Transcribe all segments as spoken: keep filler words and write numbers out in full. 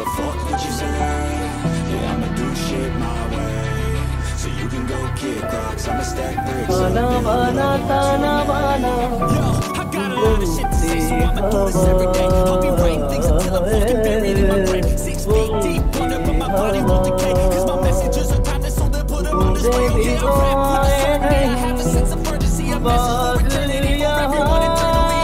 the fuck would you say? Yeah, I'ma do shit my way, so you can go kick rocks. I'ma stack bricks up. Yo, I got a lot of shit to say, so I'ma do this every day. I'll be writing things until I'm fucking buried in my grave. Six feet deep under, but my body won't decay, cause my messages are timeless, so they put them on display. Yeah, I rap with a certain day, I have a sense of urgency, a message of eternity for everyone eternally.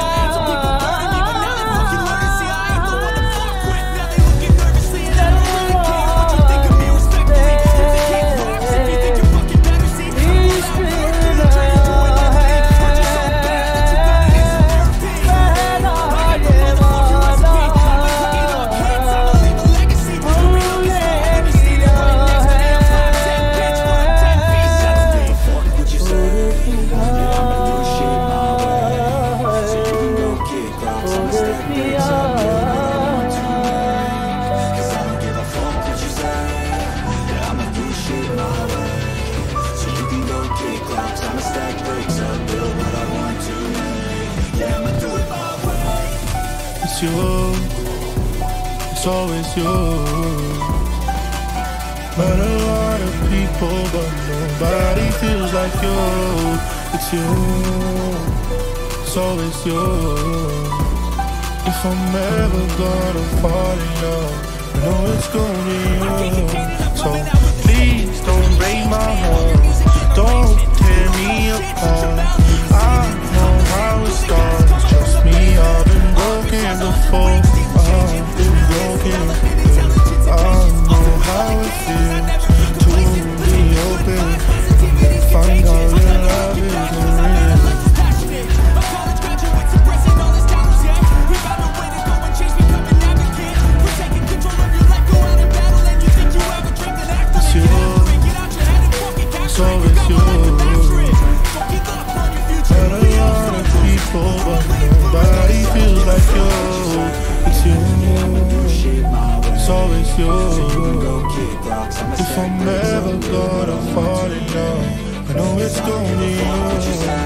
It's you, it's always you. Met a lot of people, but nobody feels like you. It's you, it's always you. If I'm ever gonna fall in love, I know it's gonna be you. So please don't break my heart, don't tear me apart. I know how it starts, trust me, I've been broken before. I've been broken, yeah. I know how it feels to be open, find out that love is real. It's you, it's always you. Met a lot of people, but nobody feels like you. It's you, it's always you. If I'm ever gonna fall in love, I know it's gonna be you.